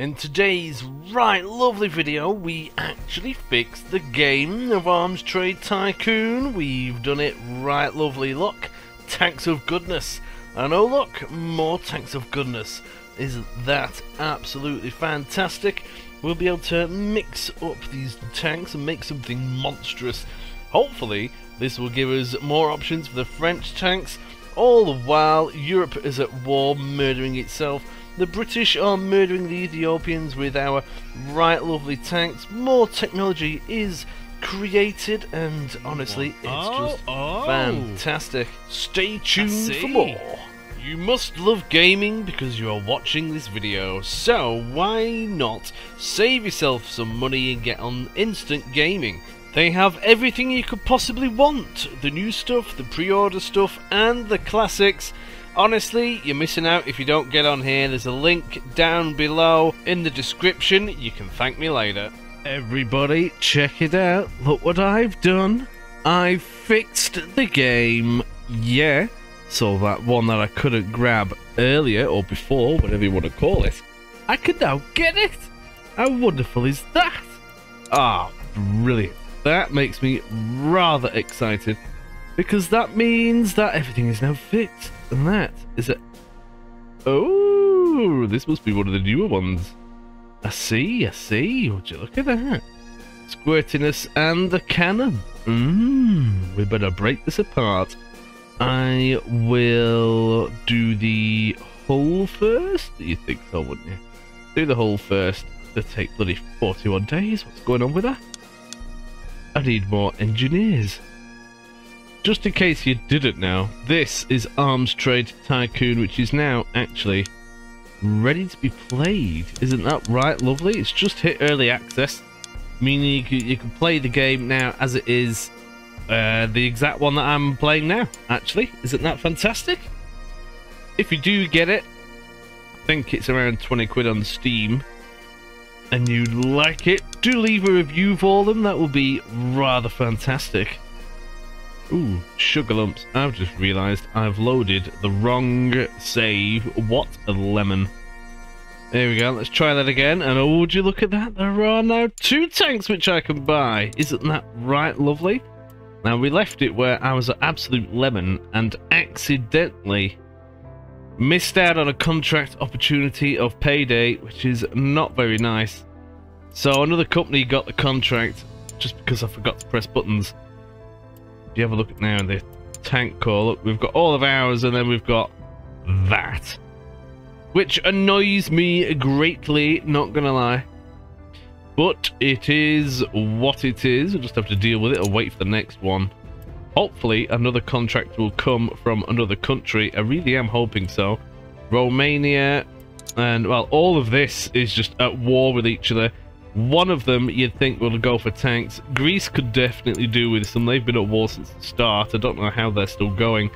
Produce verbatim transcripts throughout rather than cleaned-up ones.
In today's right lovely video, we actually fixed the game of Arms Trade Tycoon. We've done it right lovely. Look, tanks of goodness. And oh look, more tanks of goodness. Isn't that absolutely fantastic? We'll be able to mix up these tanks and make something monstrous. Hopefully, this will give us more options for the French tanks. All the while, Europe is at war, murdering itself. The British are murdering the Ethiopians with our right lovely tanks. More technology is created, and honestly, it's oh, just oh. fantastic. Stay tuned for more. You must love gaming because you are watching this video, so why not save yourself some money and get on Instant Gaming? They have everything you could possibly want. The new stuff, the pre-order stuff, and the classics. Honestly, you're missing out if you don't get on here. There's a link down below in the description. You can thank me later. Everybody, check it out. Look what I've done. I fixed the game. Yeah. So that one that I couldn't grab earlier or before, whatever you want to call it, I could now get it. How wonderful is that? Ah, brilliant. That makes me rather excited, because that means that everything is now fixed. And that is a... Oh, this must be one of the newer ones. I see, I see. Would you look at that? Squirtiness and the cannon. Mmm, we better break this apart. I will do the hull first. You think so, wouldn't you? Do the hull first. It'll take bloody forty-one days. What's going on with that? I need more engineers. Just in case you didn't know, this is Arms Trade Tycoon, which is now actually ready to be played. Isn't that right lovely? It's just hit early access, meaning you can play the game now as it is. Uh, the exact one that I'm playing now, actually. Isn't that fantastic? If you do get it, I think it's around twenty quid on Steam, and you like it, do leave a review for them. That will be rather fantastic. Ooh, sugar lumps. I've just realised I've loaded the wrong save. What a lemon. There we go. Let's try that again. And oh, would you look at that? There are now two tanks which I can buy. Isn't that right lovely? Now, we left it where I was an absolute lemon and accidentally missed out on a contract opportunity of payday, which is not very nice. So another company got the contract just because I forgot to press buttons. If you have a look at now in the tank core, look, we've got all of ours and then we've got that, which annoys me greatly, not gonna lie. But it is what it is. We'll just have to deal with it and wait for the next one. Hopefully another contract will come from another country. I really am hoping so. Romania and, well, all of this is just at war with each other. One of them you'd think will go for tanks. Greece could definitely do with some. They've been at war since the start. I don't know how they're still going.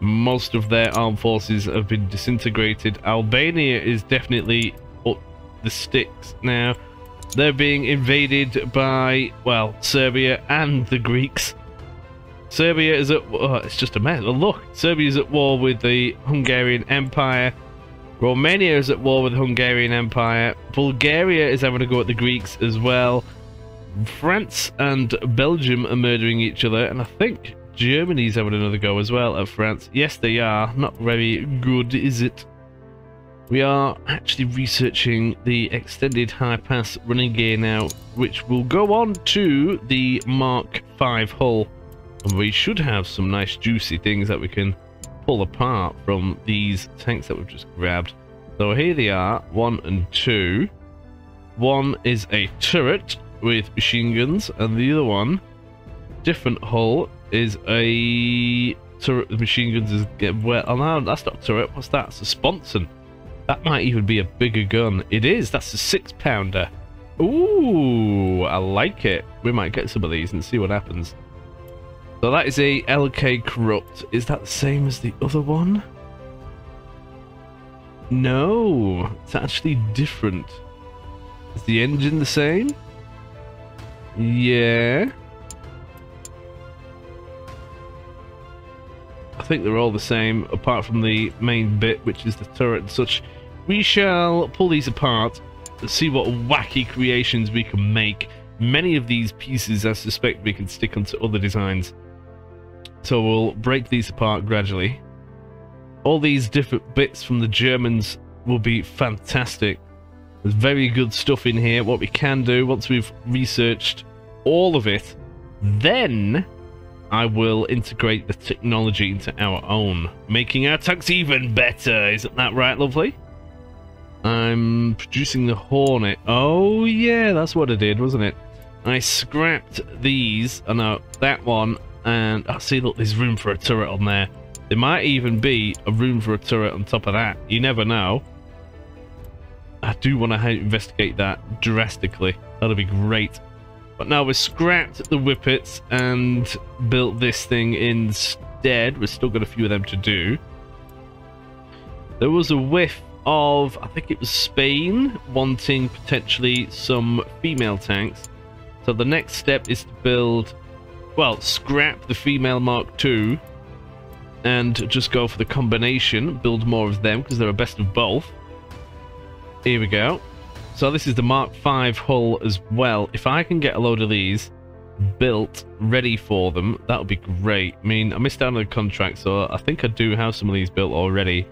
Most of their armed forces have been disintegrated. Albania is definitely up the sticks now. They're being invaded by, well, Serbia and the Greeks. Serbia is at... Oh, it's just a mess. Look, Serbia is at war with the Hungarian Empire. Romania is at war with the Hungarian Empire. Bulgaria is having to go at the Greeks as well. France and Belgium are murdering each other. And I think Germany's having another go as well at France. Yes, they are. Not very good, is it? We are actually researching the extended high-pass running gear now, which will go on to the Mark five hull. And we should have some nice juicy things that we can pull apart from these tanks that we've just grabbed. So here they are, one and two. One is a turret with machine guns, and the other one, different hull, is a turret with machine guns. Is well, oh no, that's not a turret, what's that? It's a sponson. That might even be a bigger gun. It is. That's a six-pounder. Ooh, I like it. We might get some of these and see what happens. So that is a L K corrupt. Is that the same as the other one? No, it's actually different. Is the engine the same? Yeah. I think they're all the same, apart from the main bit, which is the turret and such. We shall pull these apart Let's see what wacky creations we can make. Many of these pieces, I suspect, we can stick onto other designs. So we'll break these apart gradually. All these different bits from the Germans will be fantastic. There's very good stuff in here. What we can do, once we've researched all of it, then I will integrate the technology into our own, making our tanks even better. Isn't that right, lovely? I'm producing the Hornet. Oh yeah, that's what I did, wasn't it? I scrapped these, and oh, no, that one, and I oh, see, look, there's room for a turret on there. There might even be a room for a turret on top of that. You never know. I do want to investigate that drastically. That'll be great. But now we scrapped the Whippets and built this thing instead. We've still got a few of them to do. There was a whiff of, I think it was Spain, wanting potentially some female tanks. So the next step is to build, well, scrap the female Mark two and just go for the combination, build more of them because they're a best of both. Here we go. So this is the Mark five hull as well. If I can get a load of these built, ready for them, that would be great. I mean, I missed out on the contract, so I think I do have some of these built already,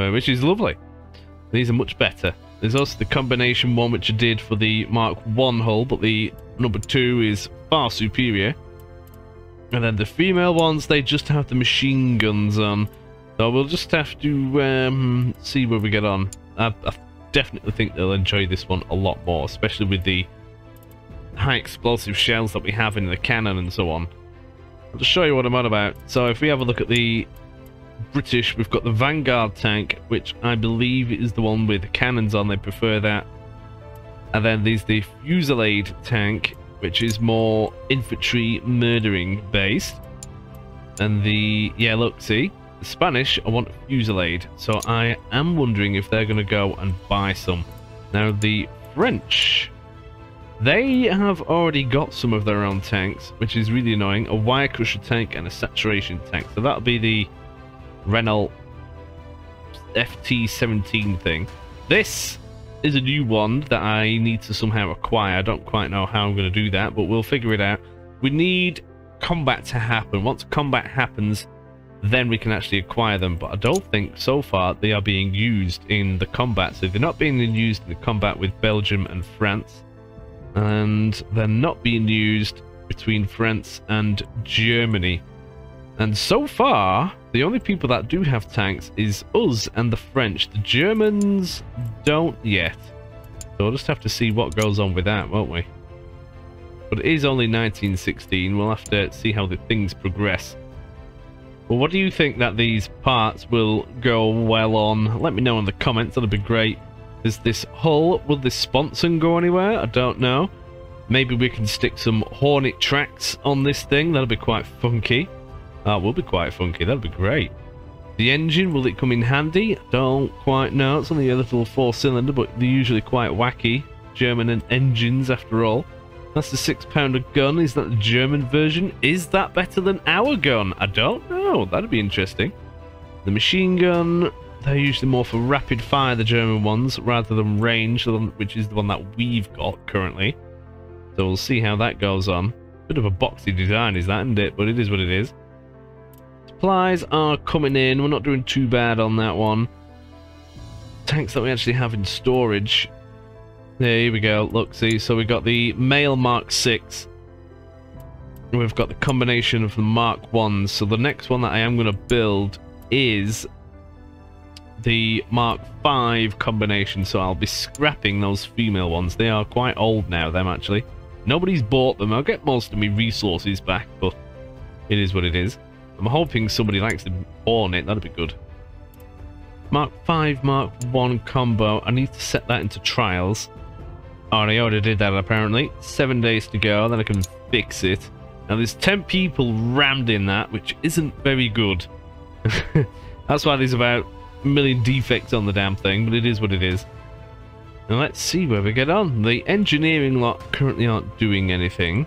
which is lovely. These are much better. There's also the combination one, which I did for the Mark one hull, but the number two is far superior. And then the female ones, they just have the machine guns on. So we'll just have to um, see where we get on. I, I definitely think they'll enjoy this one a lot more, especially with the high explosive shells that we have in the cannon and so on. I'll just show you what I'm on about. So if we have a look at the British, we've got the Vanguard tank, which I believe is the one with the cannons on. They prefer that. And then there's the Fusillade tank, which is more infantry murdering based. And the, yeah, look, see, the Spanish, I want Fusillade. So I am wondering if they're going to go and buy some. Now the French, they have already got some of their own tanks, which is really annoying. A Wire Crusher tank and a Saturation tank. So that'll be the Renault F T seventeen thing. This is a new one that I need to somehow acquire. I don't quite know how I'm going to do that, but we'll figure it out. We need combat to happen. Once combat happens, then we can actually acquire them. But I don't think so far they are being used in the combat. So they're not being used in the combat with Belgium and France, and they're not being used between France and Germany. And so far, the only people that do have tanks is us and the French. The Germans don't yet. So we'll just have to see what goes on with that, won't we? But it is only nineteen sixteen. We'll have to see how the things progress. Well, what do you think that these parts will go well on? Let me know in the comments. That'll be great. Is this hull, will this sponsor go anywhere? I don't know. Maybe we can stick some Hornet tracks on this thing. That'll be quite funky. That will be quite funky. That'll be great. The engine, will it come in handy? Don't quite know. It's only a little four-cylinder, but they're usually quite wacky. German and engines, after all. That's the six-pounder gun. Is that the German version? Is that better than our gun? I don't know. That'd be interesting. The machine gun, they're usually more for rapid fire, the German ones, rather than range, which is the one that we've got currently. So we'll see how that goes on. Bit of a boxy design, is that, isn't it? But it is what it is. Supplies are coming in. We're not doing too bad on that one. Tanks that we actually have in storage. There we go. Look, see. So we got the male Mark six. We've got the combination of the Mark ones. So the next one that I am going to build is the Mark five combination. So I'll be scrapping those female ones. They are quite old now, them actually. Nobody's bought them. I'll get most of my resources back, but it is what it is. I'm hoping somebody likes to own it. That'd be good. Mark five, Mark one combo. I need to set that into trials. Oh, I already did that, apparently. Seven days to go, then I can fix it. Now, there's ten people rammed in that, which isn't very good. That's why there's about a million defects on the damn thing, but it is what it is. Now, let's see where we get on. The engineering lot currently aren't doing anything.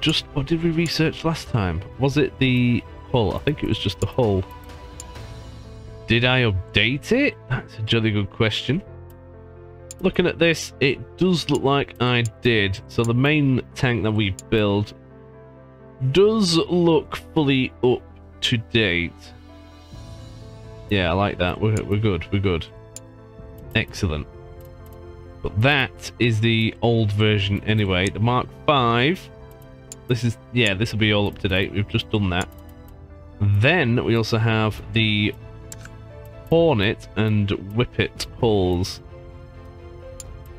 Just what did we research last time? Was it the hull? I think it was just the hull. Did I update it? That's a jolly good question. Looking at this, it does look like I did. So the main tank that we build does look fully up to date. Yeah, I like that. We're, we're good. We're good. Excellent. But that is the old version anyway. The Mark five. This is, yeah, this will be all up to date. We've just done that. Then we also have the Hornet and Whippet hulls.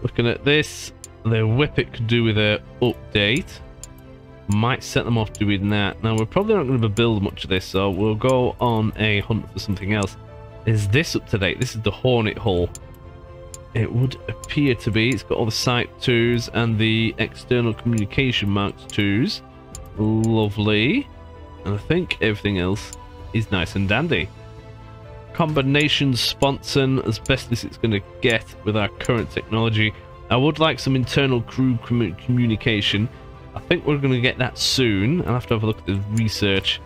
Looking at this, the Whippet could do with an update. Might set them off doing that. Now, we're probably not going to build much of this, so we'll go on a hunt for something else. Is this up to date? This is the Hornet hull. It would appear to be. It's got all the sight twos and the external communication marks twos. Lovely. And I think everything else is nice and dandy. Combination sponsoring as best as it's going to get with our current technology. I would like some internal crew commu communication. I think we're going to get that soon. I'll have to have a look at the research.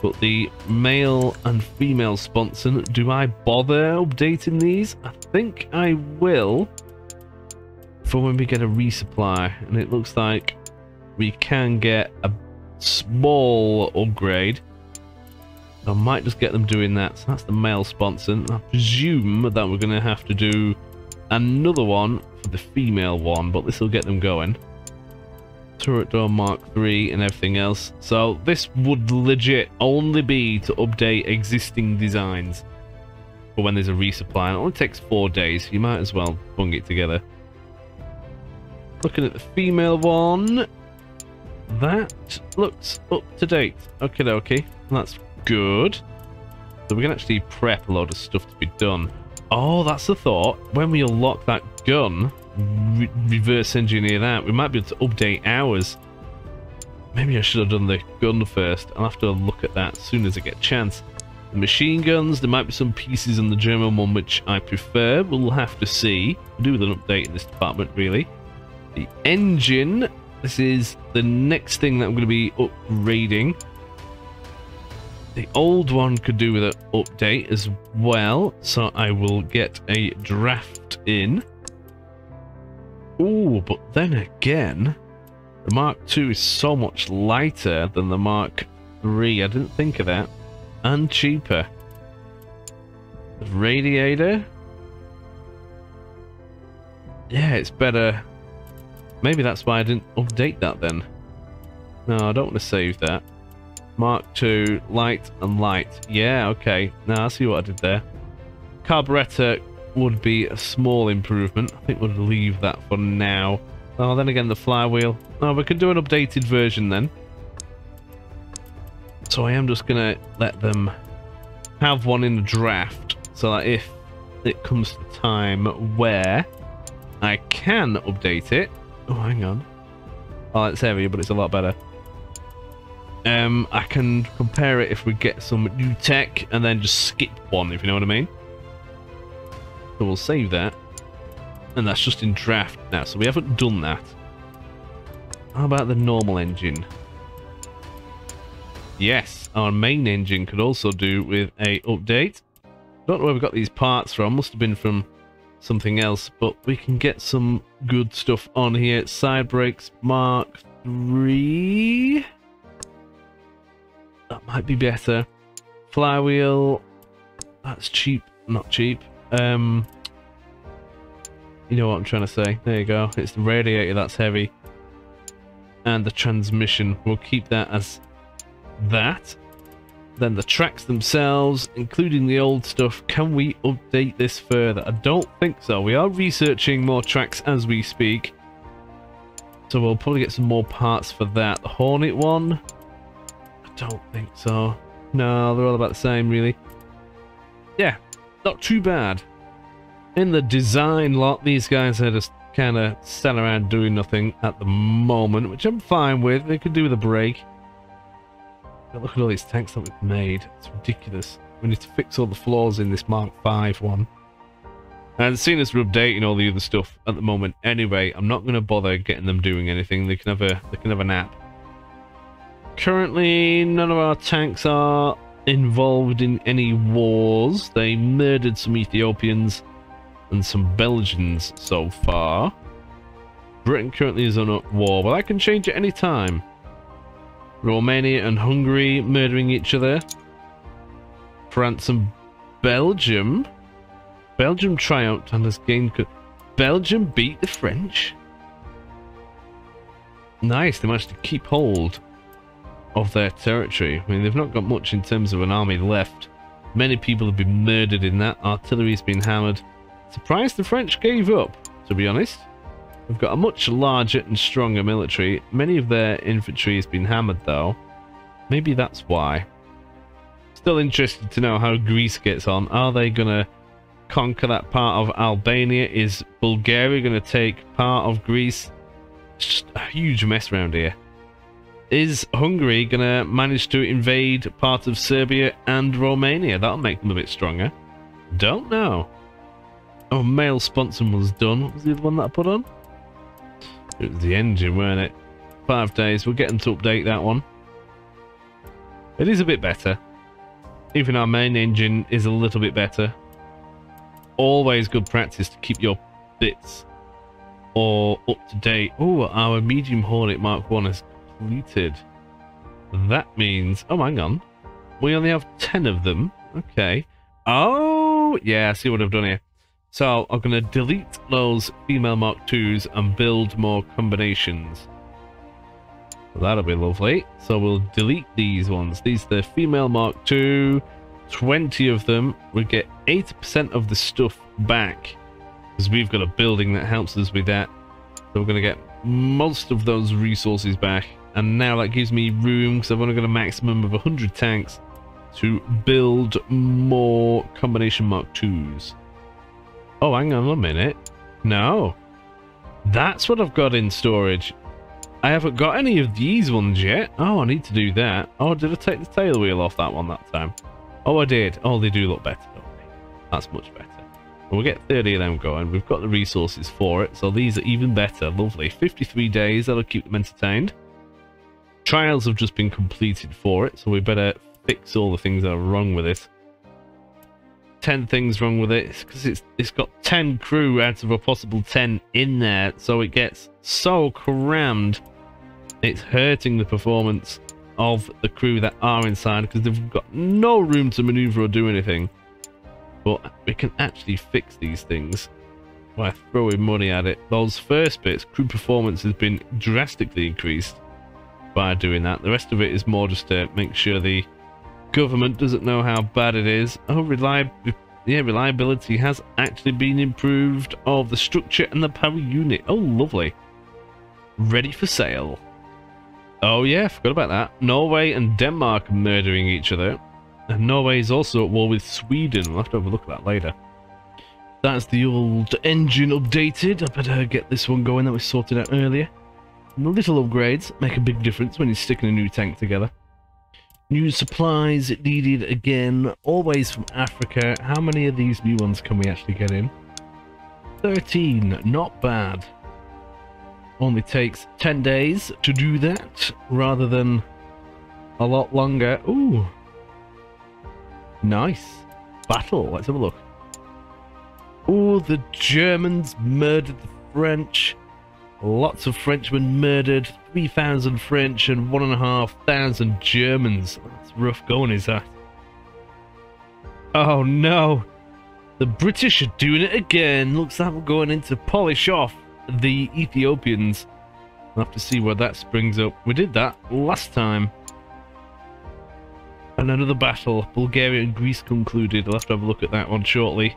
But the male and female sponsoring, do I bother updating these? I think I will for when we get a resupply. And it looks like we can get a small upgrade. I might just get them doing that. So that's the male sponsor. I presume that we're going to have to do another one for the female one, but this will get them going. Turret door Mark three and everything else. So this would legit only be to update existing designs for when there's a resupply. And it only takes four days. So you might as well bung it together. Looking at the female one, that looks up to date. Okie dokie. That's good. So we can actually prep a load of stuff to be done. Oh, that's the thought. When we unlock that gun, re reverse engineer that, we might be able to update ours. Maybe I should have done the gun first. I'll have to look at that as soon as I get a chance. The machine guns, there might be some pieces in the German one which I prefer. We'll have to see. We'll do with an update in this department, really. The engine, this is the next thing that I'm going to be upgrading. The old one could do with an update as well, so I will get a draft in. Ooh, but then again, the Mark two is so much lighter than the Mark three. I didn't think of that. And cheaper. The radiator? Yeah, it's better. Maybe that's why I didn't update that then. No, I don't want to save that. Mark two, light and light. Yeah, okay. Now I see what I did there. Carburetor would be a small improvement. I think we'll leave that for now. Oh, then again, the flywheel. Oh, we can do an updated version then. So I am just going to let them have one in the draft so that if it comes to time where I can update it. Oh, hang on. Oh, it's heavier, but it's a lot better. Um, I can compare it if we get some new tech and then just skip one, if you know what I mean. So we'll save that. And that's just in draft now, so we haven't done that. How about the normal engine? Yes, our main engine could also do with a update. Don't know where we got these parts from. Must have been from something else, but we can get some good stuff on here. Side brakes, Mark three... That might be better. Flywheel. That's cheap. Not cheap. Um, you know what I'm trying to say. There you go. It's the radiator that's heavy. And the transmission. We'll keep that as that. Then the tracks themselves, including the old stuff. Can we update this further? I don't think so. We are researching more tracks as we speak. So we'll probably get some more parts for that. The Hornet one. Don't think so. No, they're all about the same, really. Yeah, not too bad. In the design lot, these guys are just kind of standing around doing nothing at the moment, which I'm fine with. They could do with a break. But look at all these tanks that we've made. It's ridiculous. We need to fix all the flaws in this Mark five one. And seeing as we're updating all the other stuff at the moment anyway, I'm not going to bother getting them doing anything. They can have a, they can have a nap. Currently, none of our tanks are involved in any wars. They murdered some Ethiopians and some Belgians so far. Britain currently is on at war, but that can change at any time. Romania and Hungary murdering each other. France and Belgium. Belgium triumphed and has gained... Belgium beat the French. Nice, they managed to keep hold of their territory. I mean, they've not got much in terms of an army left. Many people have been murdered in that. Artillery's been hammered. Surprised the French gave up, to be honest. They've got a much larger and stronger military. Many of their infantry has been hammered, though. Maybe that's why. Still interested to know how Greece gets on. Are they going to conquer that part of Albania? Is Bulgaria going to take part of Greece? It's just a huge mess around here. Is Hungary going to manage to invade part of Serbia and Romania? That'll make them a bit stronger. Don't know. Oh, male sponsor was done. What was the other one that I put on? It was the engine, weren't it? Five days. We'll get them to update that one. It is a bit better. Even our main engine is a little bit better. Always good practice to keep your bits or up to date. Oh, our medium Hornet Mark one has completed. That means... oh, hang on. We only have ten of them. Okay. Oh, yeah, I see what I've done here. So I'm going to delete those female Mark twos and build more combinations. Well, that'll be lovely. So we'll delete these ones. These are the female Mark two. twenty of them. We'll get eighty percent of the stuff back, because we've got a building that helps us with that. So we're going to get most of those resources back. And now that gives me room, because I've only got a maximum of one hundred tanks, to build more combination Mark twos. Oh, hang on a minute. No. That's what I've got in storage. I haven't got any of these ones yet. Oh, I need to do that. Oh, did I take the tail wheel off that one that time? Oh, I did. Oh, they do look better, don't they? That's much better. And we'll get thirty of them going. We've got the resources for it, so these are even better. Lovely. fifty-three days. That'll keep them entertained. Trials have just been completed for it, so we better fix all the things that are wrong with it. ten things wrong with it, because it's, it's got ten crew out of a possible ten in there, so it gets so crammed it's hurting the performance of the crew that are inside, because they've got no room to maneuver or do anything. But we can actually fix these things by throwing money at it. Those first bits, crew performance has been drastically increased by doing that. The rest of it is more just to make sure the government doesn't know how bad it is. Oh, reliability. Yeah, reliability has actually been improved of the structure and the power unit. Oh, lovely. Ready for sale. Oh, yeah, forgot about that. Norway and Denmark murdering each other. And Norway is also at war with Sweden. We'll have to have a look at that later. That's the old engine updated. I better get this one going that was sorted out earlier. And the little upgrades make a big difference when you're sticking a new tank together. New supplies needed again, always from Africa. How many of these new ones can we actually get in? thirteen, not bad. Only takes ten days to do that, rather than a lot longer. Ooh, nice. Battle, let's have a look. Ooh, the Germans murdered the French. Lots of Frenchmen murdered, three thousand French and one thousand five hundred Germans. That's rough going, is that? Oh no! The British are doing it again! Looks like we're going in to polish off the Ethiopians. We'll have to see where that springs up. We did that last time. And another battle. Bulgaria and Greece concluded. We'll have to have a look at that one shortly.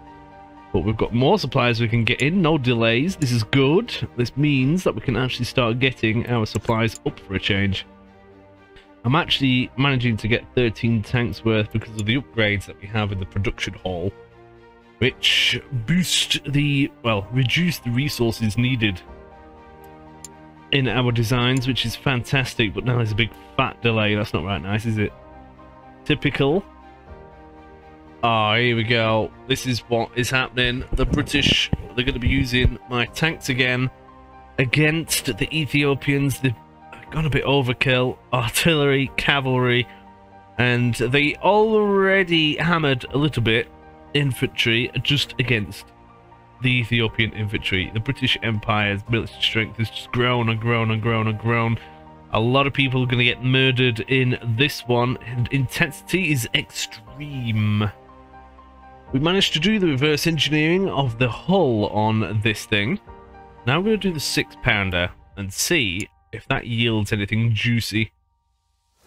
But we've got more supplies we can get in, no delays. This is good. This means that we can actually start getting our supplies up for a change. I'm actually managing to get thirteen tanks worth because of the upgrades that we have in the production hall, which boost the, well, reduce the resources needed in our designs, which is fantastic. But now there's a big fat delay. That's not right nice, is it? Typical. Oh, here we go. This is what is happening. The British, they're going to be using my tanks again against the Ethiopians. They've gone a bit overkill. Artillery, cavalry, and they already hammered a little bit infantry just against the Ethiopian infantry. The British Empire's military strength has just grown and grown and grown and grown. A lot of people are going to get murdered in this one. Intensity is extreme. We managed to do the reverse engineering of the hull on this thing. Now we're going to do the six pounder and see if that yields anything juicy.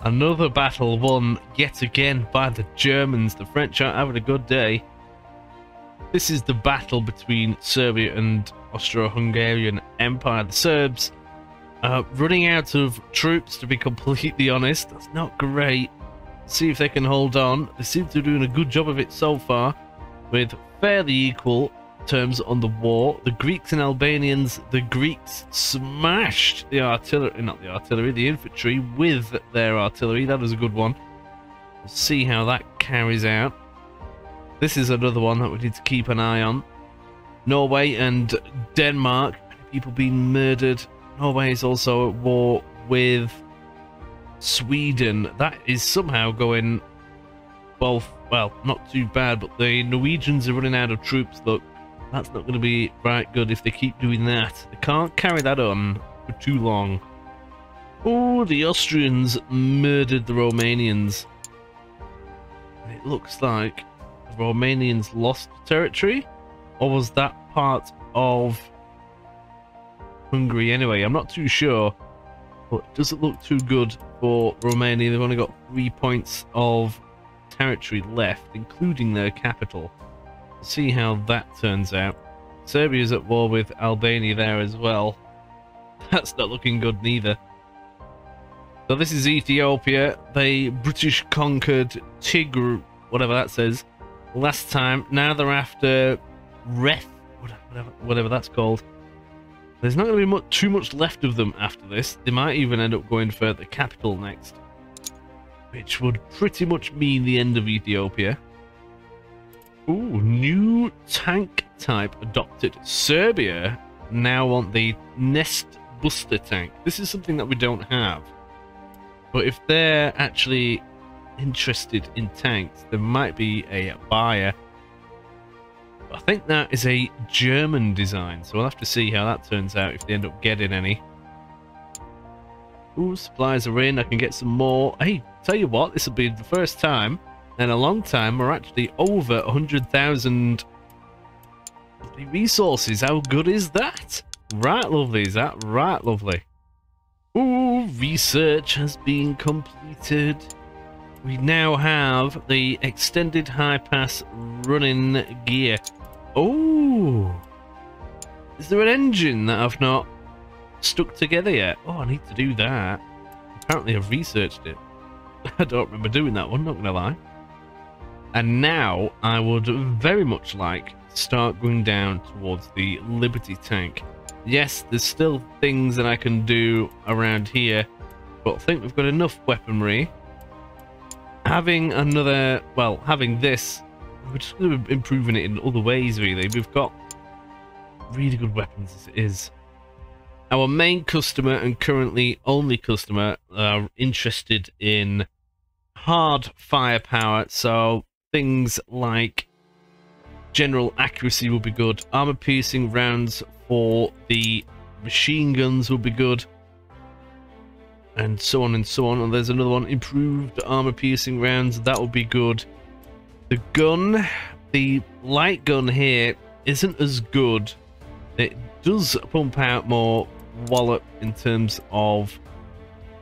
Another battle won yet again by the Germans. The French aren't having a good day. This is the battle between Serbia and Austro-Hungarian Empire. The Serbs Uh, running out of troops, to be completely honest. That's not great. See if they can hold on. They seem to be doing a good job of it so far, with fairly equal terms on the war. The Greeks and Albanians, the Greeks smashed the artillery, not the artillery, the infantry with their artillery. That was a good one. We'll see how that carries out. This is another one that we need to keep an eye on. Norway and Denmark, people being murdered. Norway is also at war with Sweden. That is somehow going both, well, not too bad, but the Norwegians are running out of troops. Look, that's not going to be right good if they keep doing that. They can't carry that on for too long. Oh, the Austrians murdered the Romanians. It looks like the Romanians lost the territory, or was that part of Hungary anyway? I'm not too sure, but it doesn't look too good for Romania. They've only got three points of territory left, including their capital. See how that turns out. Serbia's at war with Albania there as well. That's not looking good neither. So this is Ethiopia. They British conquered Tigray, whatever that says, last time. Now they're after Reth, whatever, whatever that's called. There's not going to be much, too much left of them after this. They might even end up going for the capital next, which would pretty much mean the end of Ethiopia. Ooh, new tank type adopted. Serbia now want the Nest Buster tank. This is something that we don't have. But if they're actually interested in tanks, there might be a buyer. I think that is a German design, so we'll have to see how that turns out if they end up getting any. Ooh, supplies are in. I can get some more. Hey, tell you what, this will be the first time in a long time we're actually over one hundred thousand resources. How good is that? Right lovely, is that right lovely? Ooh, research has been completed. We now have the extended high pass running gear. Oh, is there an engine that I've not stuck together yet? Oh, I need to do that. Apparently I've researched it. I don't remember doing that one, not gonna lie. And now I would very much like to start going down towards the Liberty tank. Yes, there's still things that I can do around here, but I think we've got enough weaponry. Having another, well, having this, we're just going to be improving it in other ways, really. We've got really good weapons as it is. Our main customer and currently only customer are interested in hard firepower, so things like general accuracy will be good. Armor-piercing rounds for the machine guns will be good. And so on and so on. And there's another one, improved armor piercing rounds. That would be good. The gun, the light gun here isn't as good. It does pump out more wallop in terms of,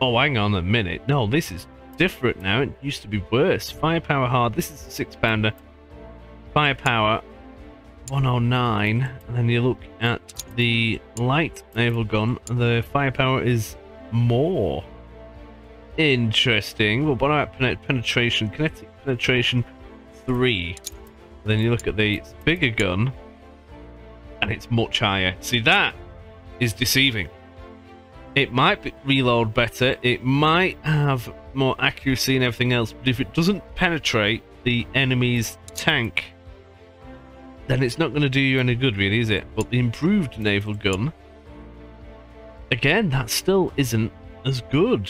oh, hang on a minute, no, this is different now. It used to be worse. Firepower hard. This is a six pounder. Firepower one oh nine. And then you look at the light naval gun. The firepower is more interesting. Well, what about penetration? Kinetic penetration three. Then you look at the bigger gun and it's much higher. See, that is deceiving. It might be reload better, it might have more accuracy and everything else, but if it doesn't penetrate the enemy's tank, then it's not going to do you any good, really, is it? But the improved naval gun, again, that still isn't as good.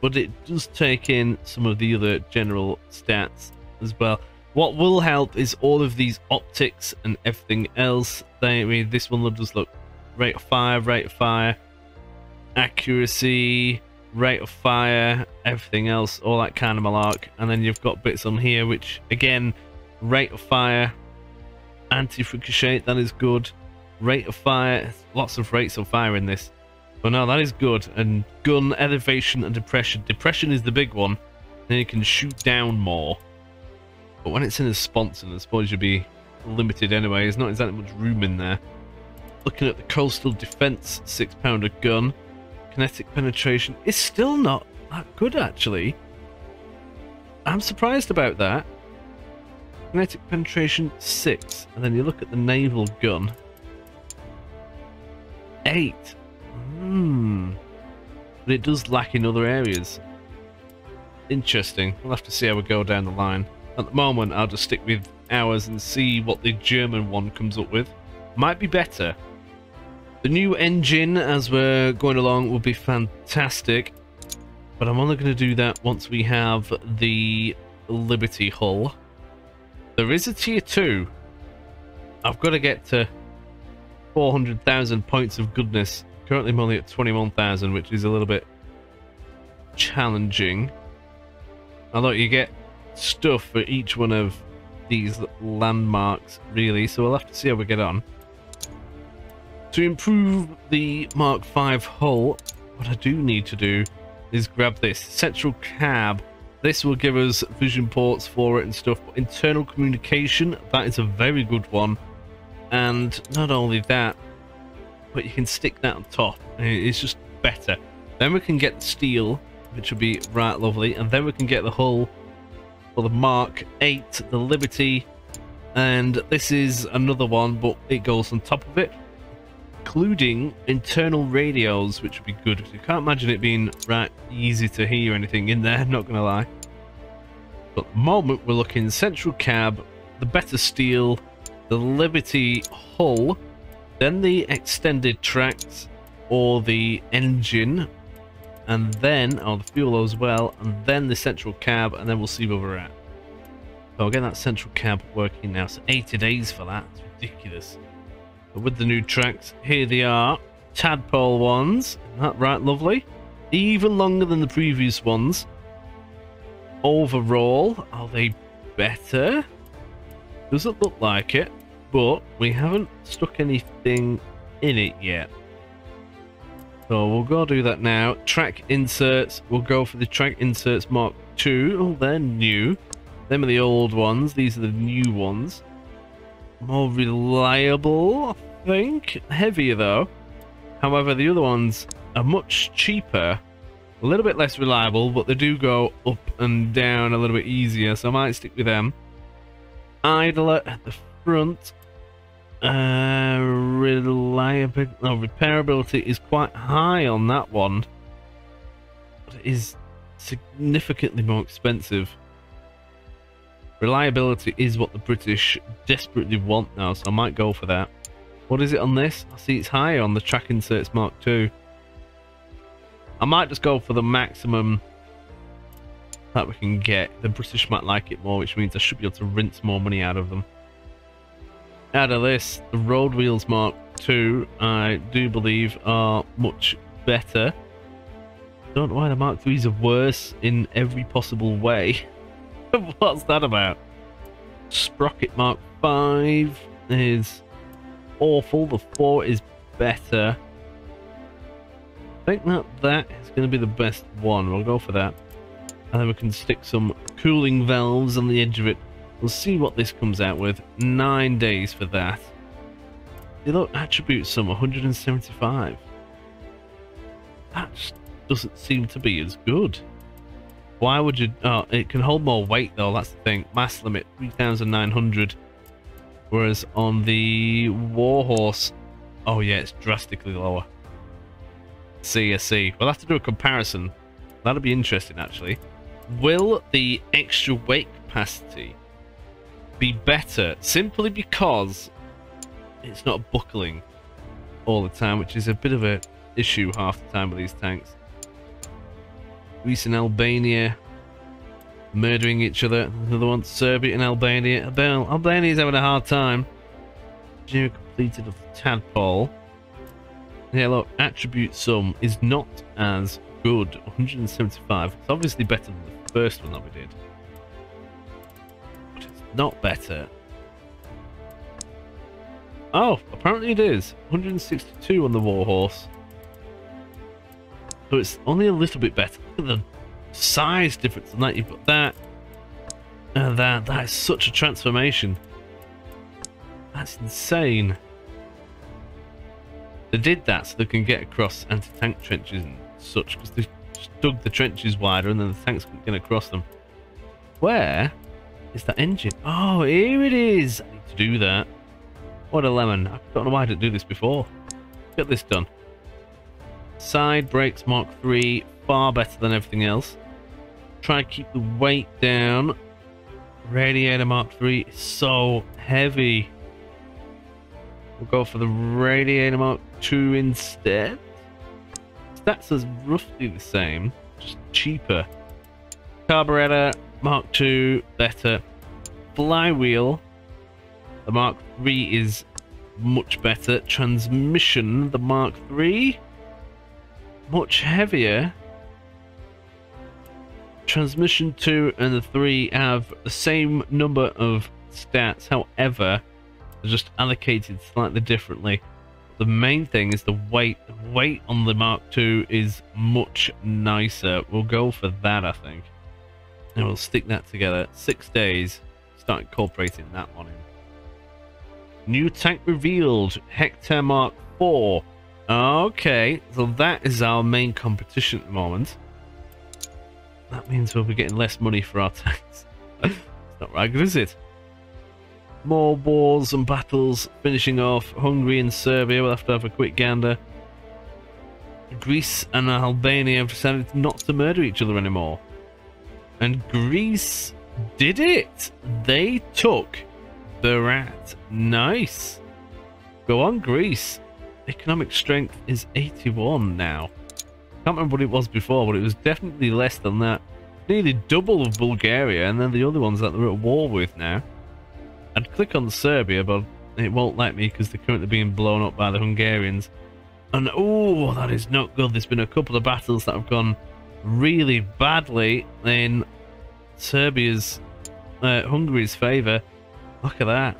but it does take in some of the other general stats as well. What will help is all of these optics and everything else. They, I mean, this one will just look rate of fire, rate of fire, accuracy, rate of fire, everything else, all that kind of malark. And then you've got bits on here which, again, rate of fire, anti-ricochet, that is good. Rate of fire, lots of rates of fire in this. But no, that is good. And gun elevation and depression. Depression is the big one. Then you can shoot down more. But when it's in a sponsor, I suppose you'll be limited anyway. There's not exactly much room in there. Looking at the coastal defense, six pounder gun. Kinetic penetration is still not that good, actually. I'm surprised about that. Kinetic penetration, six. And then you look at the naval gun. Eight. Hmm. But it does lack in other areas. Interesting. We'll have to see how we go down the line. At the moment, I'll just stick with ours and see what the German one comes up with. Might be better. The new engine, as we're going along, will be fantastic. But I'm only going to do that once we have the Liberty hull. There is a tier two. I've got to get to four hundred thousand points of goodness. Currently I'm only at twenty-one thousand, which is a little bit challenging. Although you get stuff for each one of these landmarks, really, so we'll have to see how we get on. To improve the Mark five hull, what I do need to do is grab this central cab. This will give us vision ports for it and stuff. But internal communication, that is a very good one. And not only that, but you can stick that on top. It's just better. Then we can get the steel, which would be right lovely. And then we can get the hull for the Mark eight, the Liberty. And this is another one, but it goes on top of it, including internal radios, which would be good. You can't imagine it being right easy to hear anything in there, not gonna lie. But at the moment we're looking central cab, the better steel, the Liberty hull, then the extended tracts or the engine, and then oh, the fuel as well, and then the central cab, and then we'll see where we're at. So again, that central cab working now. So eighty days for that. It's ridiculous. With the new tracks, here they are, tadpole ones. Isn't that right lovely? Even longer than the previous ones. Overall, are they better? Doesn't look like it, but we haven't stuck anything in it yet, so we'll go do that now. Track inserts, we'll go for the track inserts Mark two. Oh, they're new. Them are the old ones, these are the new ones. More reliable, I think. Heavier, though. However, the other ones are much cheaper. A little bit less reliable, but they do go up and down a little bit easier, so I might stick with them. Idler at the front. Uh, reliability... No, repairability is quite high on that one. But it is significantly more expensive. Reliability is what the British desperately want now, so I might go for that. What is it on this? I see it's higher on the track inserts Mark two. I might just go for the maximum that we can get. The British might like it more, which means I should be able to rinse more money out of them. Out of this, the road wheels Mark two, I do believe, are much better. Don't know why the Mark threes are worse in every possible way. What's that about? Sprocket Mark five is awful. The four is better. I think that that is going to be the best one. We'll go for that. And then we can stick some cooling valves on the edge of it. We'll see what this comes out with. Nine days for that. The low attribute sum, one hundred seventy-five. That just doesn't seem to be as good. Why would you... Oh, it can hold more weight, though. That's the thing. Mass limit, three thousand nine hundred. Whereas on the Warhorse... Oh, yeah, it's drastically lower. See, I see. We'll have to do a comparison. That'll be interesting, actually. Will the extra weight capacity be better? Simply because it's not buckling all the time, which is a bit of an issue half the time with these tanks. Greece and Albania murdering each other. Another one, Serbia and Albania. Albania's having a hard time. Engineering completed of tadpole. Yeah, look, attribute sum is not as good. one hundred seventy-five. It's obviously better than the first one that we did. But it's not better. Oh, apparently it is. one hundred sixty-two on the warhorse. So it's only a little bit better. Look at the size difference on that. You've got that and that. That is such a transformation. That's insane. They did that so they can get across anti-tank trenches and such, because they dug the trenches wider and then the tanks couldn't get across them. Where is that engine? Oh, here it is. I need to do that. What a lemon. I don't know why I didn't do this before. Get this done. Side brakes Mark three, far better than everything else. Try to keep the weight down. Radiator Mark three is so heavy. We'll go for the Radiator Mark two instead. That's roughly the same, just cheaper. Carburetor Mark two, better. Flywheel, the Mark three is much better. Transmission, the Mark three, much heavier. Transmission two and the three have the same number of stats, however, they're just allocated slightly differently. The main thing is the weight. The weight on the Mark two is much nicer. We'll go for that, I think. And we'll stick that together. Six days. Start incorporating that one in. New tank revealed. Hector Mark four. Okay, so that is our main competition at the moment. That means we'll be getting less money for our tanks. It's not right, is it? More wars and battles, finishing off Hungary and Serbia. We'll have to have a quick gander. Greece and Albania have decided not to murder each other anymore. And Greece did it. They took Berat. Nice. Go on, Greece. Economic strength is eighty-one now. Can't remember what it was before, but it was definitely less than that. Nearly double of Bulgaria, and then the other ones that they're at war with now. I'd click on Serbia, but it won't let me because they're currently being blown up by the Hungarians. And, oh, that is not good. There's been a couple of battles that have gone really badly in Serbia's, uh, Hungary's favour. Look at that.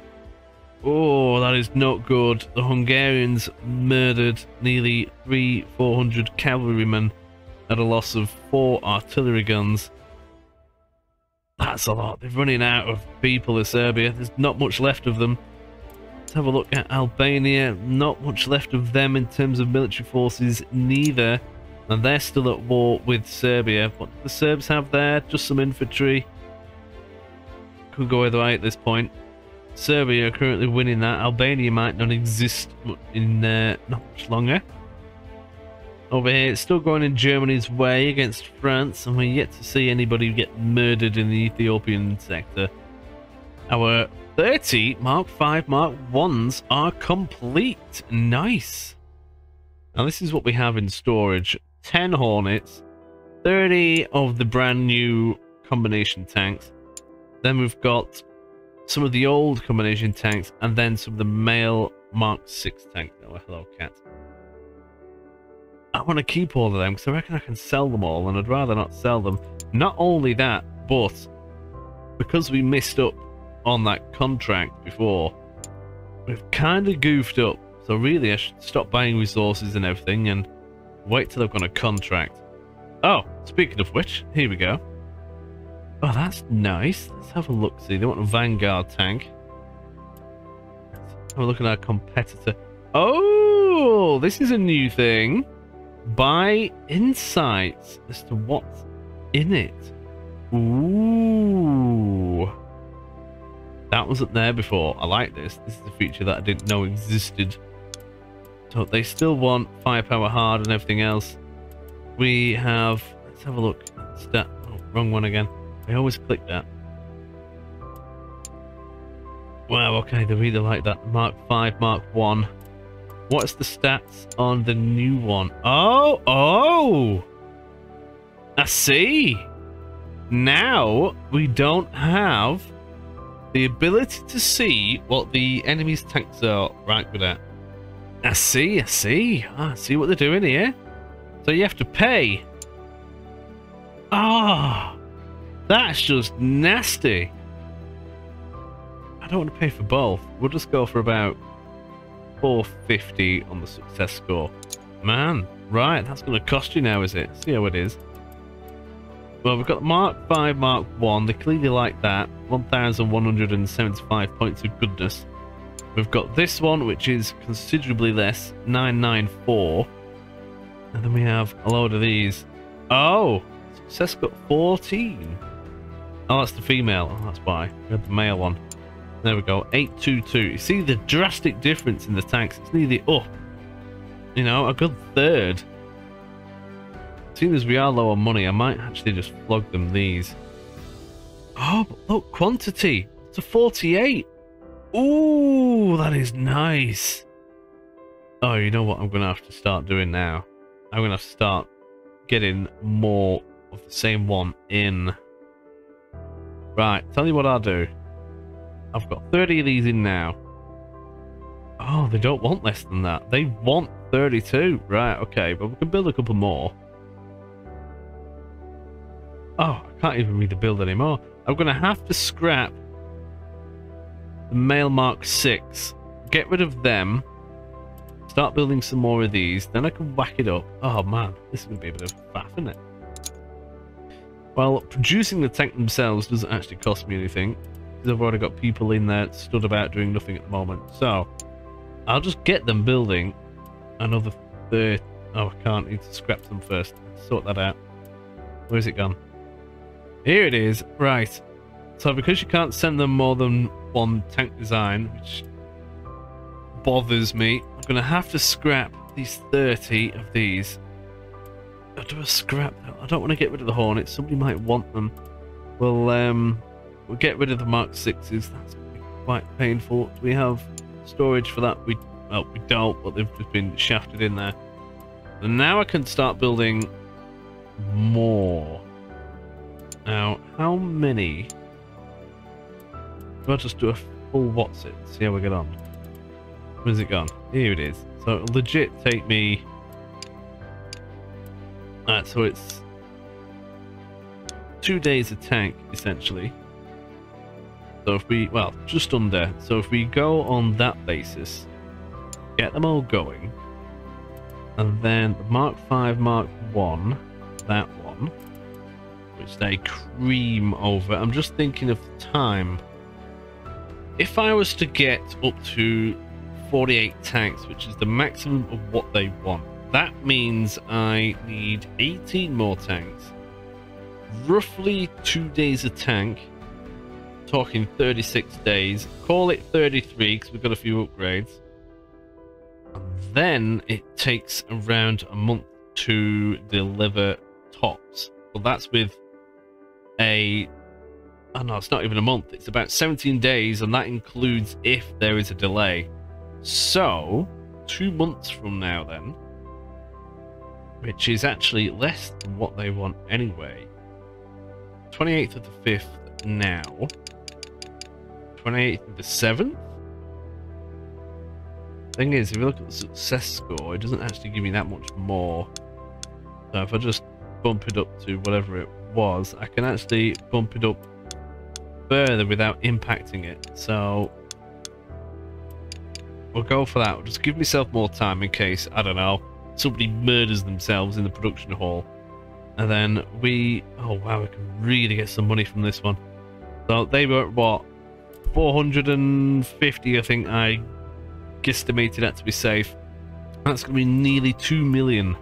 Oh, that is not good. The Hungarians murdered nearly three hundred, four hundred cavalrymen at a loss of four artillery guns. That's a lot. They're running out of people in Serbia. There's not much left of them. Let's have a look at Albania. Not much left of them in terms of military forces, neither. And they're still at war with Serbia. What do the Serbs have there? Just some infantry. Could go either way at this point. Serbia are currently winning that. Albania might not exist in uh, not much longer. Over here, it's still going in Germany's way against France, and we're yet to see anybody get murdered in the Ethiopian sector. Our thirty Mark five Mark ones are complete. Nice. Now, this is what we have in storage. ten Hornets, thirty of the brand new combination tanks. Then we've got some of the old combination tanks, and then some of the male Mark six tanks. Oh, hello, cat. I want to keep all of them because I reckon I can sell them all, and I'd rather not sell them. Not only that, but because we missed up on that contract before, we've kind of goofed up. So really, I should stop buying resources and everything and wait till I've got a contract. Oh, speaking of which, here we go. Oh, that's nice. Let's have a look. See, they want a Vanguard tank. Let's have a look at our competitor. Oh, this is a new thing. Buy insights as to what's in it. Ooh, that wasn't there before. I like this. This is a feature that I didn't know existed. So they still want firepower hard and everything else. We have, let's have a look. Stat, oh, wrong one again. I always click that. Wow, okay, they really like that. Mark five, Mark one. What's the stats on the new one? Oh, oh! I see. Now we don't have the ability to see what the enemy's tanks are right with that. I see, I see. I see what they're doing here. So you have to pay. Ah, oh, that's just nasty. I don't want to pay for both. We'll just go for about four fifty on the success score. Man, right, that's going to cost you now, is it? See how it is. Well, we've got Mark five, Mark one. They clearly like that. one thousand one hundred seventy-five points of goodness. We've got this one, which is considerably less, nine ninety-four. And then we have a load of these. Oh, success got fourteen. Oh, that's the female. Oh, that's why. We had the male one. There we go, eight twenty-two. You see the drastic difference in the tanks. It's nearly up, you know, a good third. Seeing as we are low on money, I might actually just flog them these. Oh, but look, quantity to forty-eight. Ooh, that is nice. Oh, you know what I'm gonna have to start doing now? I'm gonna have to start getting more of the same one in. Right, tell you what I'll do. I've got thirty of these in now. Oh, they don't want less than that. They want thirty-two. Right, okay, but we can build a couple more. Oh, I can't even read the build anymore. I'm going to have to scrap the male Mark six. Get rid of them. Start building some more of these. Then I can whack it up. Oh, man. This is going to be a bit of a faff, isn't it? Well, producing the tank themselves doesn't actually cost me anything. I've already got people in there stood about doing nothing at the moment, so I'll just get them building another third. Oh, I can't, need to scrap them first. Sort that out. Where's it gone? Here it is. Right, so because you can't send them more than one tank design, which bothers me, I'm gonna have to scrap these thirty of these. I'll do a scrap. I don't want to get rid of the Hornets. Somebody might want them. Well, um we'll get rid of the Mark sixes. That's going to be quite painful. Do we have storage for that? We, well, we don't, but they've just been shafted in there. And now I can start building more. Now, how many? I'll just do a full what's it. See how we get on. Where's it gone? Here it is. So it'll legit take me. Alright, so it's two days a tank, essentially. So if we, well, just under. So if we go on that basis, get them all going, and then Mark five, Mark one, that one, which they cream over. I'm just thinking of the time. If I was to get up to forty-eight tanks, which is the maximum of what they want, that means I need eighteen more tanks, roughly two days a tank, talking thirty-six days. Call it thirty-three because we've got a few upgrades, and then it takes around a month to deliver tops. Well, that's with a, oh no, it's not even a month, it's about seventeen days, and that includes if there is a delay. So two months from now then, which is actually less than what they want anyway. Twenty-eighth of the fifth now. Twenty-eighth of the seventh. Thing is, if you look at the success score, it doesn't actually give me that much more. So if I just bump it up to whatever it was, I can actually bump it up further without impacting it. So we'll go for that. I'll just give myself more time in case, I don't know, somebody murders themselves in the production hall. And then we, oh wow, we can really get some money from this one. So they were at what, four hundred fifty, I think I guesstimated that to be safe. That's going to be nearly two million.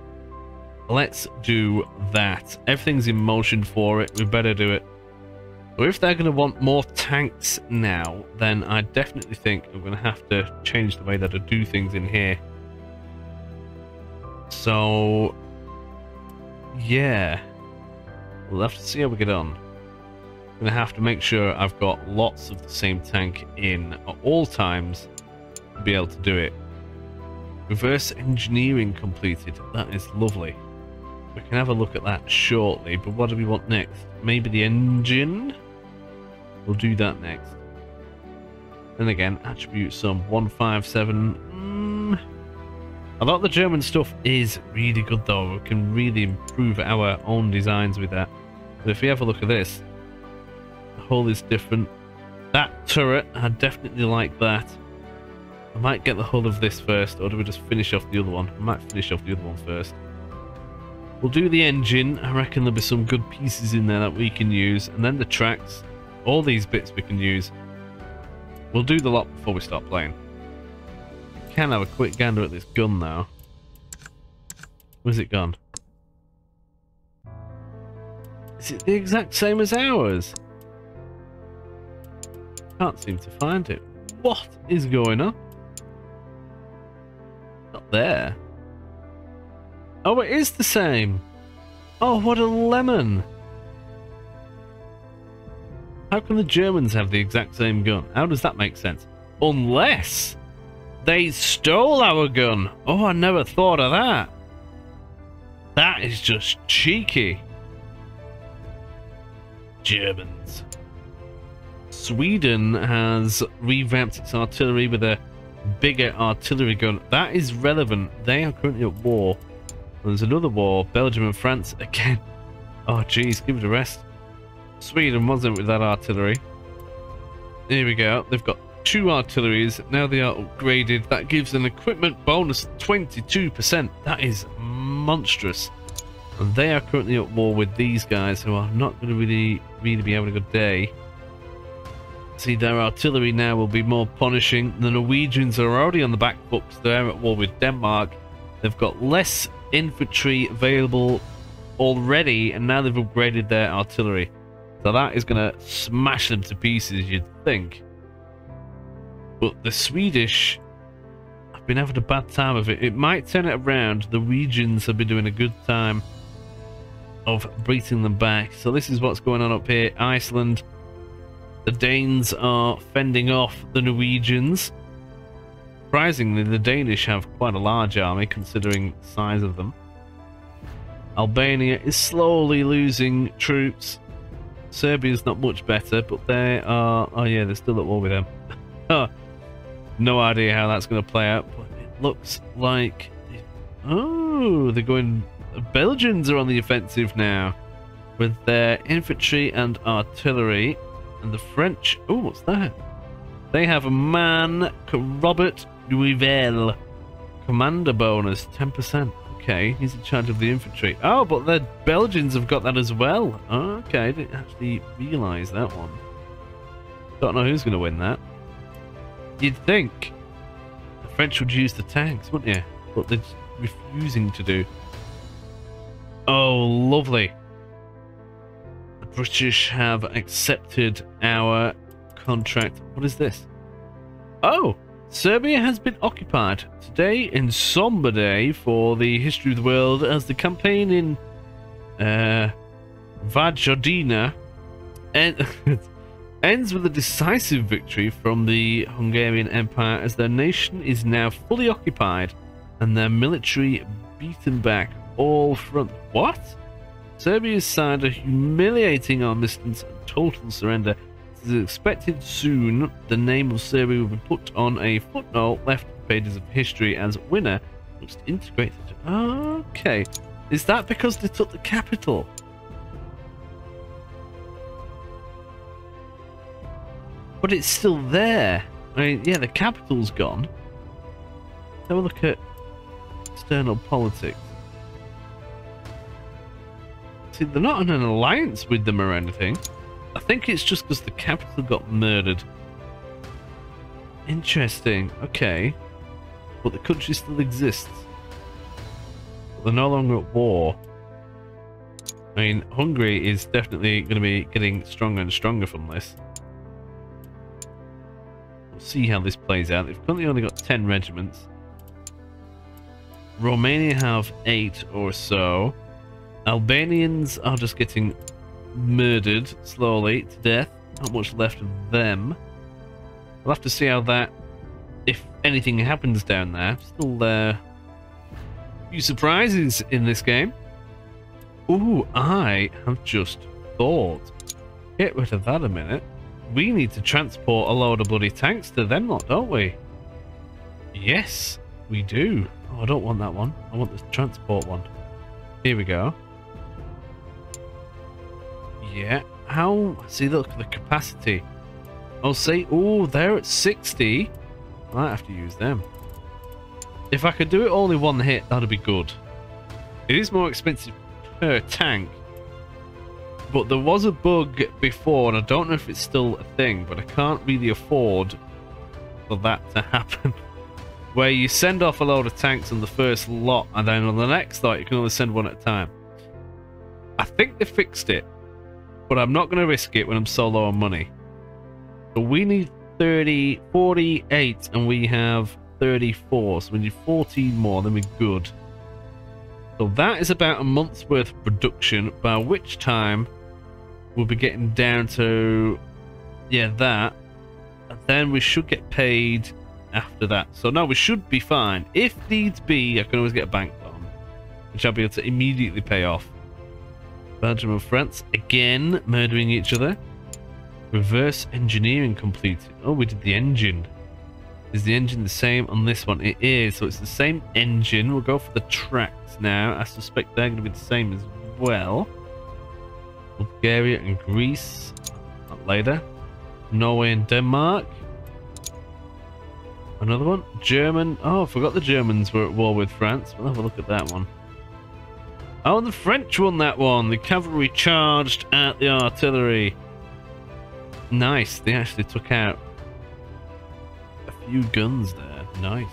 Let's do that. Everything's in motion for it. We better do it. So if they're going to want more tanks now, then I definitely think I'm going to have to change the way that I do things in here. So yeah, we'll have to see how we get on. I'm gonna have to make sure I've got lots of the same tank in at all times to be able to do it. Reverse engineering completed. That is lovely. We can have a look at that shortly, but what do we want next? Maybe the engine? We'll do that next. And again, attribute sum one five seven. Mm. A lot of the German stuff is really good though. We can really improve our own designs with that. But if we have a look at this, the hull is different. That turret, I definitely like that. I might get the hull of this first, or do we just finish off the other one? I might finish off the other one first. We'll do the engine. I reckon there'll be some good pieces in there that we can use. And then the tracks. All these bits we can use. We'll do the lot before we start playing. Can have a quick gander at this gun now. Where's it gone? Is it the exact same as ours? Can't seem to find it. What is going on? Not there. Oh, it is the same. Oh, what a lemon. How can the Germans have the exact same gun? How does that make sense? Unless they stole our gun. Oh, I never thought of that. That is just cheeky. Germans. Sweden has revamped its artillery with a bigger artillery gun. That is relevant. They are currently at war. There's another war. Belgium and France again. Oh, geez. Give it a rest. Sweden wasn't with that artillery. Here we go. They've got two artilleries. Now they are upgraded. That gives an equipment bonus of twenty-two percent. That is monstrous. And they are currently at war with these guys who are not going to really, really be having a good day. See, their artillery now will be more punishing. The Norwegians are already on the back foot. They're at war with Denmark. They've got less infantry available already, and now they've upgraded their artillery. So that is going to smash them to pieces, you'd think. But the Swedish have been having a bad time of it. It might turn it around. The Norwegians have been doing a good time of beating them back. So this is what's going on up here. Iceland. The Danes are fending off the Norwegians. Surprisingly, the Danish have quite a large army, considering the size of them. Albania is slowly losing troops. Serbia's not much better, but they are... Oh yeah, they're still at war with them. No idea how that's going to play out, but it looks like... Oh, they're going... Belgians are on the offensive now with their infantry and artillery. And the French... Oh, what's that? They have a man, Robert Duivel. Commander bonus, ten percent. Okay, he's in charge of the infantry. Oh, but the Belgians have got that as well. Oh, okay, I didn't actually realise that one. Don't know who's going to win that. You'd think the French would use the tanks, wouldn't you? But they're refusing to do. Oh, lovely. The British have accepted our contract. What is this? Oh! Serbia has been occupied. Today in somber day for the history of the world, as the campaign in uh, Vojvodina en ends with a decisive victory from the Hungarian Empire, as their nation is now fully occupied and their military beaten back all front. What? Serbia's side a humiliating armistice and total surrender. As expected soon, the name of Serbia will be put on a footnote left pages of history as winner. Looks integrated. Okay. Is that because they took the capital? But it's still there. I mean, yeah, the capital's gone. Let's have a look at external politics. See, they're not in an alliance with them or anything. I think it's just because the capital got murdered. Interesting. Okay. But the country still exists. But they're no longer at war. I mean, Hungary is definitely going to be getting stronger and stronger from this. We'll see how this plays out. They've currently only got ten regiments. Romania have eight or so. Albanians are just getting... murdered slowly to death. Not much left of them. We'll have to see how that, if anything happens down there. Still there. Uh, a few surprises in this game. Ooh, I have just thought. Get rid of that a minute. We need to transport a load of bloody tanks to them lot, don't we? Yes, we do. Oh, I don't want that one. I want the transport one. Here we go. Yeah. How? See, look, the capacity. Oh, see? Oh, they're at sixty. I might have to use them. If I could do it all in one hit, that'd be good. It is more expensive per tank. But there was a bug before, and I don't know if it's still a thing, but I can't really afford for that to happen. Where you send off a load of tanks on the first lot, and then on the next lot, you can only send one at a time. I think they fixed it, but I'm not going to risk it when I'm so low on money. So we need thirty, forty-eight, and we have thirty-four, so we need fourteen more, then we're good. So that is about a month's worth of production, by which time we'll be getting down to, yeah, that. And then we should get paid after that. So no, we should be fine. If needs be, I can always get a bank loan, which I'll be able to immediately pay off. Belgium and France, again, murdering each other. Reverse engineering completed. Oh, we did the engine. Is the engine the same on this one? It is, so it's the same engine. We'll go for the tracks now. I suspect they're going to be the same as well. Bulgaria and Greece. Not later. Norway and Denmark. Another one. German. Oh, I forgot the Germans were at war with France. We'll have a look at that one. Oh, the French won that one. The cavalry charged at the artillery. Nice. They actually took out a few guns there. Nice.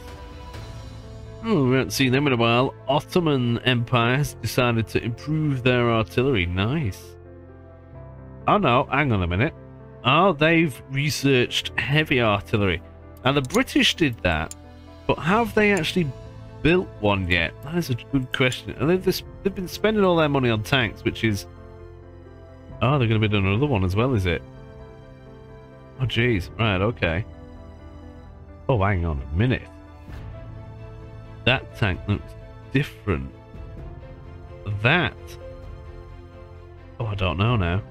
Oh, we haven't seen them in a while. Ottoman Empire has decided to improve their artillery. Nice. Oh, no. Hang on a minute. Oh, they've researched heavy artillery. And the British did that, but have they actually built one yet? That is a good question. And they've, just, they've been spending all their money on tanks, which is... Oh, they're going to build another one as well, is it? Oh, jeez. Right, okay. Oh, hang on a minute. That tank looks different. That... Oh, I don't know now.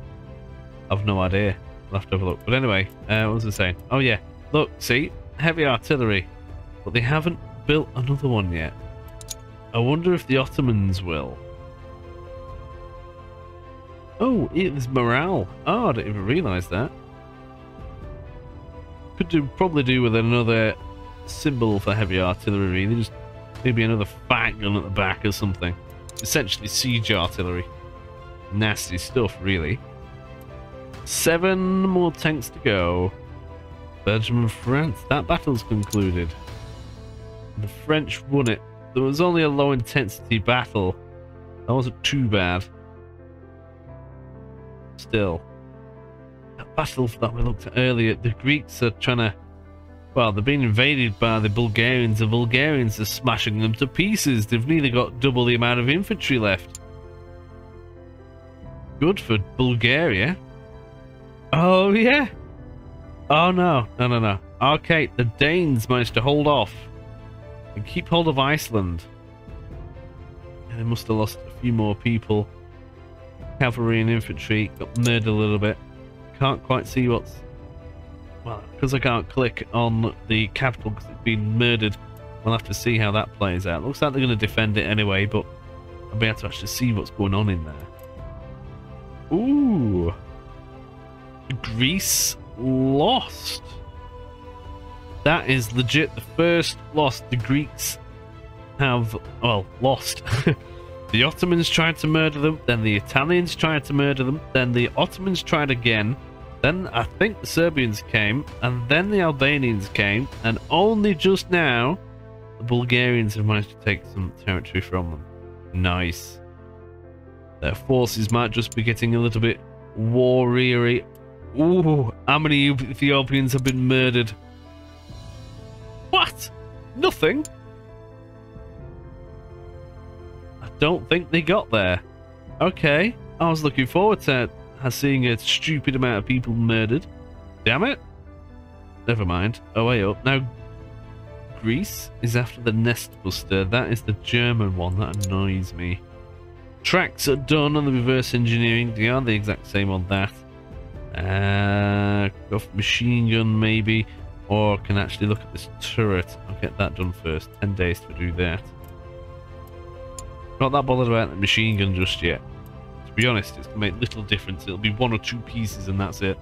I've no idea. I'll have to have a look. But anyway, uh, what was I saying? Oh, yeah. Look, see? Heavy artillery. But they haven't built another one yet. I wonder if the Ottomans will. Oh, it was morale. Oh, I didn't even realise that. Could do, probably do with another symbol for heavy artillery. Really. Just maybe another fat gun at the back or something. Essentially siege artillery. Nasty stuff, really. Seven more tanks to go. Belgium and France. That battle's concluded. The French won it. There was only a low intensity battle. That wasn't too bad. Still. That battle that we looked at earlier, the Greeks are trying to... Well, they're being invaded by the Bulgarians. The Bulgarians are smashing them to pieces. They've nearly got double the amount of infantry left. Good for Bulgaria. Oh, yeah. Oh, no. No, no, no. Okay, the Danes managed to hold off and keep hold of Iceland. And they must have lost a few more people. Cavalry and infantry got murdered a little bit. Can't quite see what's... Well, because I can't click on the capital because it's been murdered, we'll have to see how that plays out. Looks like they're going to defend it anyway, but I'll be able to actually see what's going on in there. Ooh. Greece... lost. That is legit the first loss the Greeks have, well, lost. The Ottomans tried to murder them, then the Italians tried to murder them, then the Ottomans tried again, then I think the Serbians came, and then the Albanians came, and only just now the Bulgarians have managed to take some territory from them. Nice. Their forces might just be getting a little bit war-weary. Ooh, how many Ethiopians have been murdered? What? Nothing? I don't think they got there. Okay, I was looking forward to seeing a stupid amount of people murdered. Damn it. Never mind. Oh, way up. Now, Greece is after the Nest Buster. That is the German one. That annoys me. Tracks are done on the reverse engineering. They are the exact same on that. Uh, off machine gun maybe, or can actually look at this turret. I'll get that done first. Ten days to do that. Not that bothered about the machine gun just yet. To be honest, it's gonna make little difference. It'll be one or two pieces and that's it.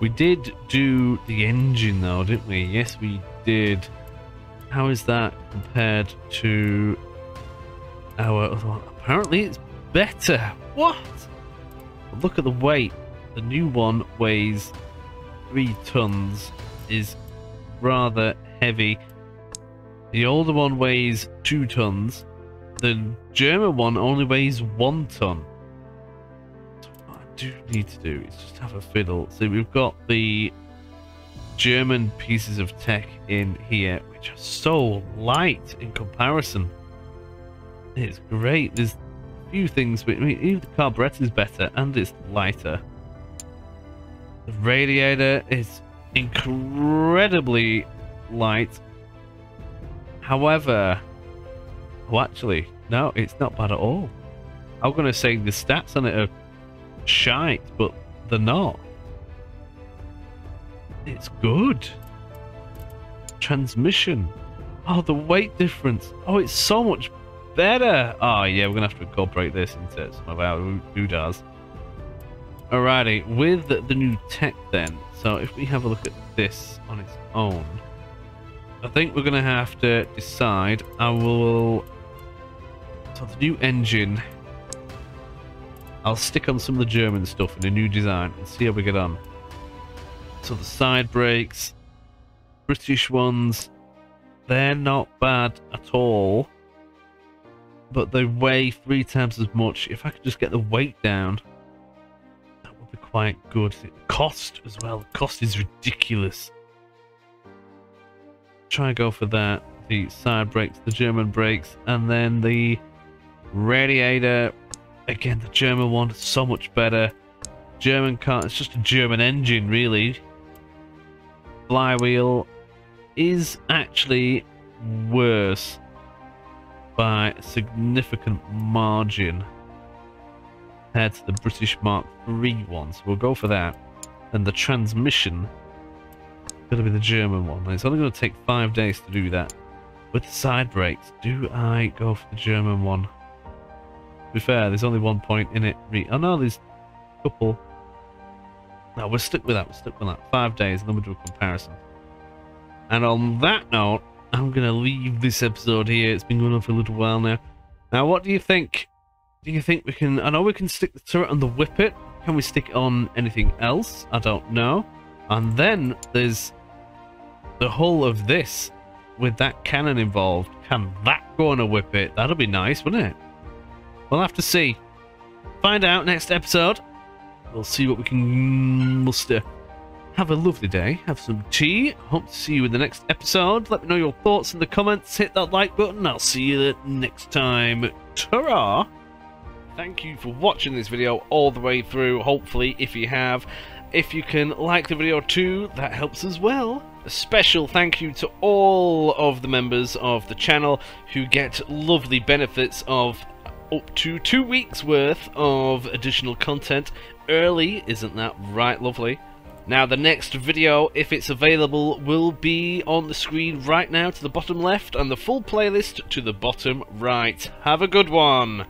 We did do the engine though, didn't we? Yes, we did. How is that compared to our other one? Apparently it's better. What? Look at the weight. The new one weighs three tons, is rather heavy. The older one weighs two tons. The German one only weighs one ton. So what I do need to do is just have a fiddle. So we've got the German pieces of tech in here, which are so light in comparison. It's great. There's a few things. I mean, even the carburetor is better and it's lighter. The radiator is incredibly light. However, oh, actually, no, it's not bad at all. I'm going to say the stats on it are shite, but they're not. It's good. Transmission. Oh, the weight difference. Oh, it's so much better. Oh, yeah, we're going to have to incorporate this into some of our oodahs. Alrighty, with the new tech then, so if we have a look at this on its own, I think we're going to have to decide. I will... So the new engine, I'll stick on some of the German stuff in a new design and see how we get on. So the side brakes, British ones, they're not bad at all, but they weigh three times as much. If I could just get the weight down, quite good. Cost as well. Cost is ridiculous. Try and go for that. The side brakes, the German brakes, and then the radiator. Again, the German one, so much better. German car, it's just a German engine, really. Flywheel is actually worse by a significant margin compared to the British Mark three one, so we'll go for that. And the transmission gonna be the German one. It's only gonna take five days to do that. With the side brakes, do I go for the German one? To be fair, there's only one point in it. Oh no, there's a couple. No, we're stuck with that. We're stuck with that. Five days, and then we'll do a comparison. And on that note, I'm gonna leave this episode here. It's been going on for a little while now. Now, what do you think? Do you think we can... I know we can stick the turret on the Whippet. Can we stick on anything else? I don't know. And then there's the hull of this with that cannon involved. Can that go on a Whippet? That'll be nice, wouldn't it? We'll have to see. Find out next episode. We'll see what we can muster. Have a lovely day. Have some tea. Hope to see you in the next episode. Let me know your thoughts in the comments. Hit that like button. I'll see you next time. Ta-ra! Thank you for watching this video all the way through, hopefully, if you have. If you can like the video too, that helps as well. A special thank you to all of the members of the channel who get lovely benefits of up to two weeks worth of additional content early. Isn't that right lovely? Now the next video, if it's available, will be on the screen right now to the bottom left and the full playlist to the bottom right. Have a good one!